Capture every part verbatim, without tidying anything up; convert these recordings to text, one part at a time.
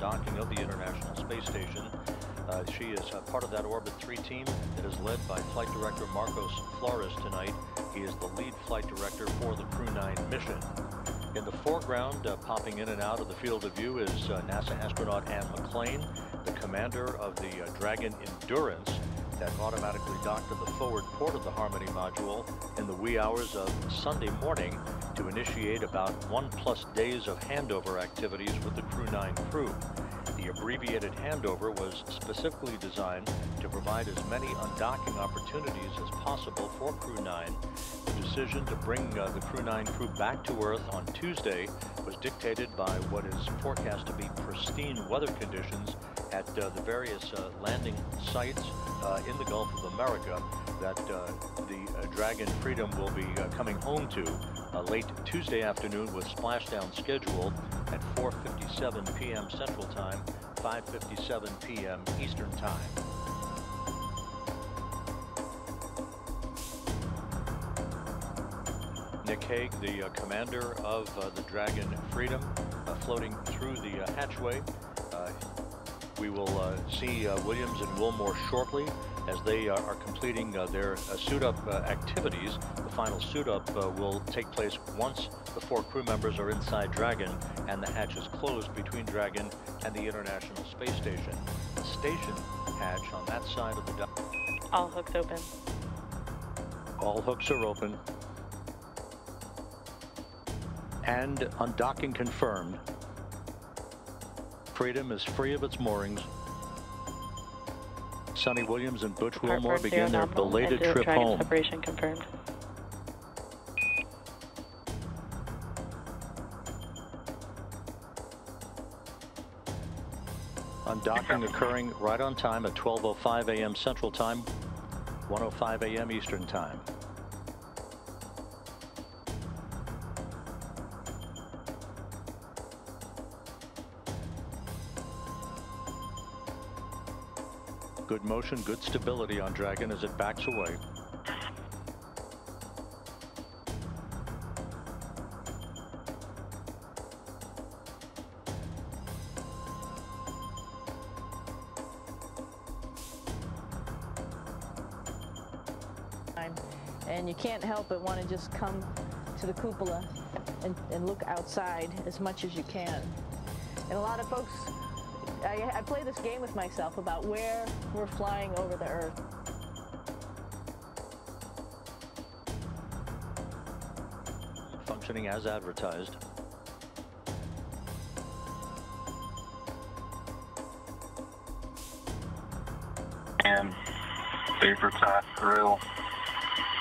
docking of the International Space Station. Uh, she is uh, part of that Orbit three team that is led by Flight Director Marcos Flores tonight. He is the lead flight director for the Crew nine mission. In the foreground, uh, popping in and out of the field of view, is uh, NASA astronaut Anne McClain, the commander of the uh, Dragon Endurance that automatically docked at the forward port of the Harmony module in the wee hours of Sunday morning to initiate about one plus days of handover activities with the Crew nine crew. The abbreviated handover was specifically designed to provide as many undocking opportunities as possible for Crew nine. The decision to bring uh, the Crew nine crew back to Earth on Tuesday was dictated by what is forecast to be pristine weather conditions at uh, the various uh, landing sites uh, in the Gulf of America that uh, the uh, Dragon Freedom will be uh, coming home to uh, late Tuesday afternoon, with splashdown scheduled at four fifty-seven p m Central Time, five fifty-seven p m Eastern Time. Nick Hague, the uh, commander of uh, the Dragon Freedom, uh, floating through the uh, hatchway. Uh, we will uh, see uh, Williams and Wilmore shortly as they uh, are completing uh, their uh, suit-up uh, activities. The final suit-up uh, will take place once the four crew members are inside Dragon and the hatch is closed between Dragon and the International Space Station. The station hatch on that side of the dock. All hooks open. All hooks are open. And undocking confirmed. Freedom is free of its moorings. Sunny Williams and Butch Wilmore begin their belated trip home. Separation confirmed. Undocking occurring right on time at twelve oh five a m Central Time, one oh five a m Eastern Time. Good motion, good stability on Dragon as it backs away. And you can't help but want to just come to the cupola and, and look outside as much as you can. And a lot of folks, I, I play this game with myself about where we're flying over the Earth. Functioning as advertised. And safe for Todd Grill.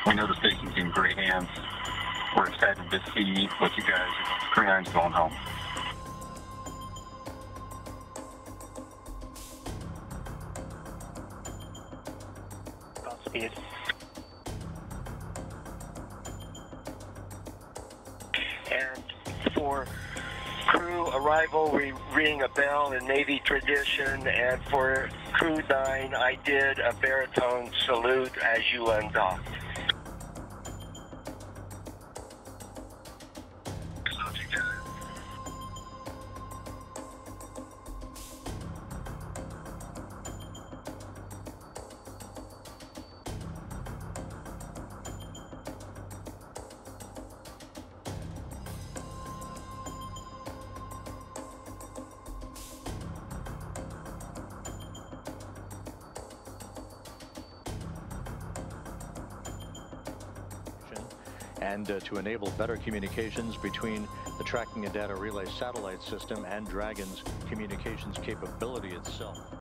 We know the station's in great hands. We're excited to see what you guys are. Crew nine's going home. Speed. And for crew arrival, we ring a bell in Navy tradition, and for Crew nine, I did a baritone salute as you undocked. and uh, to enable better communications between the Tracking and Data Relay Satellite System and Dragon's communications capability itself.